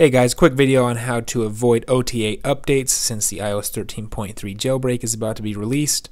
Hey guys, quick video on how to avoid OTA updates since the iOS 13.3 jailbreak is about to be released.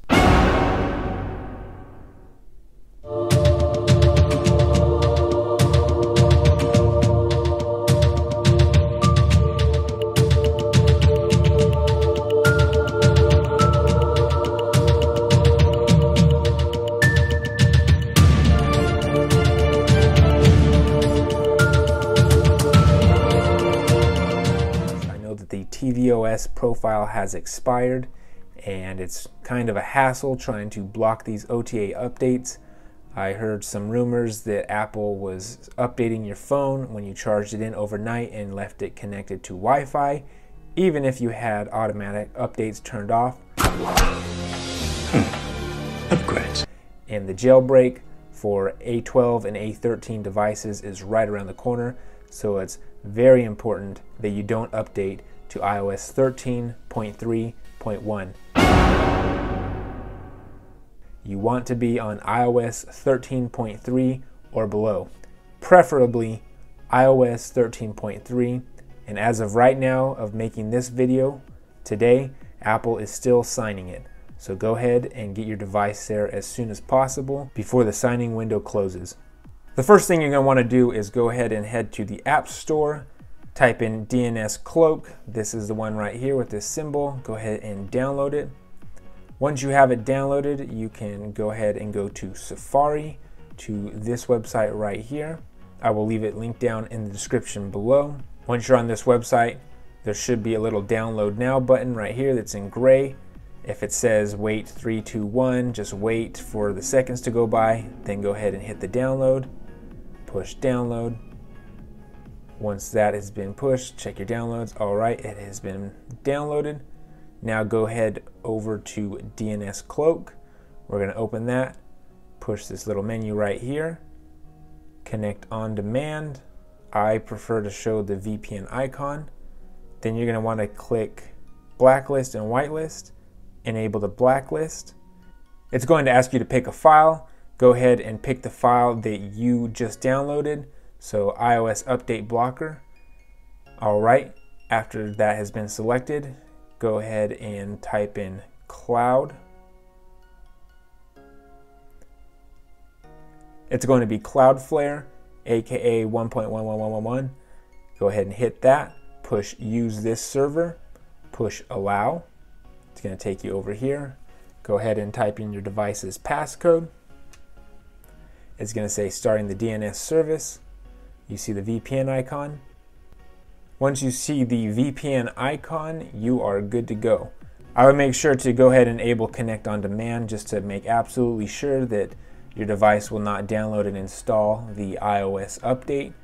tvOS profile has expired and it's kind of a hassle trying to block these OTA updates. I heard some rumors that Apple was updating your phone when you charged it in overnight and left it connected to Wi-Fi, even if you had automatic updates turned off. Upgrades. And the jailbreak for A12 and A13 devices is right around the corner, so it's very important that you don't update to iOS 13.3.1. You want to be on iOS 13.3 or below, preferably iOS 13.3. And as of right now of making this video today, Apple is still signing it. So go ahead and get your device there as soon as possible before the signing window closes. The first thing you're going to want to do is go ahead and head to the App Store. Type in DNS Cloak. This is the one right here with this symbol. Go ahead and download it. Once you have it downloaded, you can go ahead and go to Safari, to this website right here. I will leave it linked down in the description below. Once you're on this website, there should be a little download now button right here that's in gray. If it says wait 3, 2, 1, just wait for the seconds to go by, then go ahead and hit the download, push download. Once that has been pushed, check your downloads. All right, it has been downloaded. Now go ahead over to DNS Cloak. We're gonna open that, push this little menu right here, connect on demand. I prefer to show the VPN icon. Then you're gonna wanna click blacklist and whitelist, enable the blacklist. It's going to ask you to pick a file. Go ahead and pick the file that you just downloaded. So iOS update blocker. All right, after that has been selected, go ahead and type in cloud. It's going to be Cloudflare, AKA 1.11111. Go ahead and hit that, push use this server, push allow. It's going to take you over here. Go ahead and type in your device's passcode. It's going to say starting the DNS service. You see the VPN icon. Once you see the VPN icon, you are good to go. I would make sure to go ahead and enable Connect on Demand just to make absolutely sure that your device will not download and install the iOS update.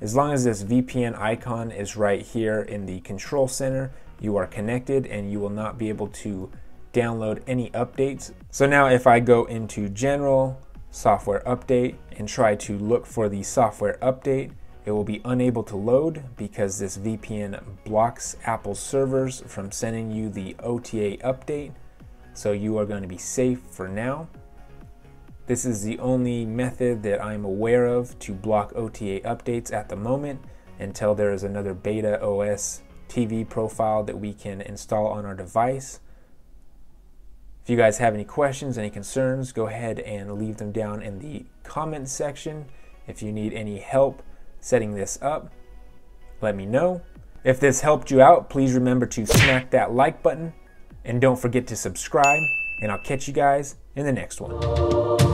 As long as this VPN icon is right here in the control center, you are connected and you will not be able to download any updates. So now if I go into General, Software Update, and try to look for the software update, it will be unable to load because this VPN blocks Apple's servers from sending you the OTA update. So you are going to be safe for now. This is the only method that I'm aware of to block OTA updates at the moment until there is another beta OS TV profile that we can install on our device. If you guys have any questions, any concerns, go ahead and leave them down in the comments section. If you need any help setting this up, let me know. If this helped you out, please remember to smack that like button and don't forget to subscribe, and I'll catch you guys in the next one.